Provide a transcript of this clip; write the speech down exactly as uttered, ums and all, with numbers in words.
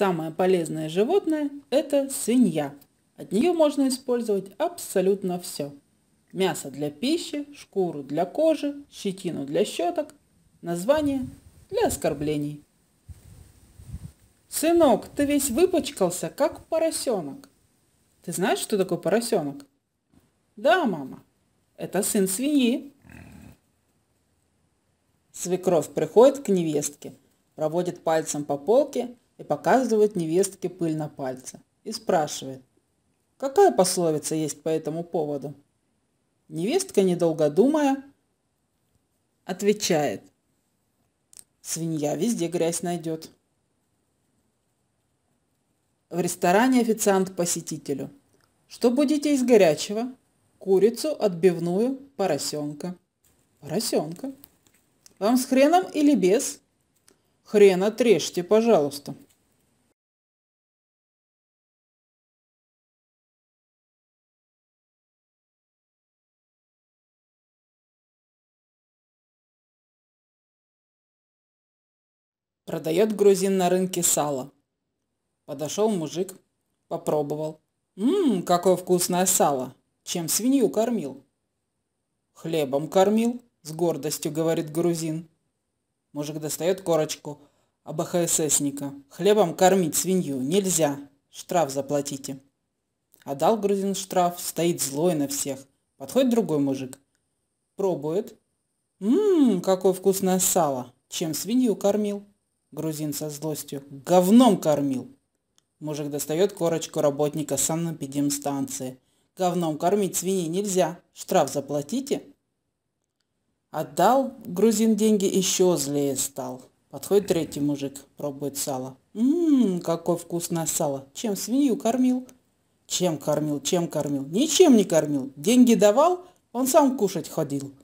Самое полезное животное – это свинья. От нее можно использовать абсолютно все. Мясо для пищи, шкуру для кожи, щетину для щеток, название для оскорблений. Сынок, ты весь выпачкался, как поросенок. Ты знаешь, что такое поросенок? Да, мама, это сын свиньи. Свекровь приходит к невестке, проводит пальцем по полке и показывает невестке пыль на пальце. И спрашивает, какая пословица есть по этому поводу? Невестка, недолго думая, отвечает, свинья везде грязь найдет. В ресторане официант посетителю. Что будете из горячего? Курицу, отбивную, поросенка. Поросенка. Вам с хреном или без? Хрен отрежьте, пожалуйста. Продает грузин на рынке сало. Подошел мужик, попробовал. Ммм, какое вкусное сало! Чем свинью кормил? Хлебом кормил, с гордостью говорит грузин. Мужик достает корочку АБХССника. Хлебом кормить свинью нельзя, штраф заплатите. Отдал грузин штраф, стоит злой на всех. Подходит другой мужик, пробует. Ммм, какое вкусное сало! Чем свинью кормил? Грузин со злостью. Говном кормил! Мужик достает корочку работника санэпидемстанции. Говном кормить свиней нельзя. Штраф заплатите. Отдал грузин деньги, еще злее стал. Подходит третий мужик, пробует сало. Ммм, какое вкусное сало. Чем свинью кормил? Чем кормил, чем кормил? Ничем не кормил. Деньги давал, он сам кушать ходил.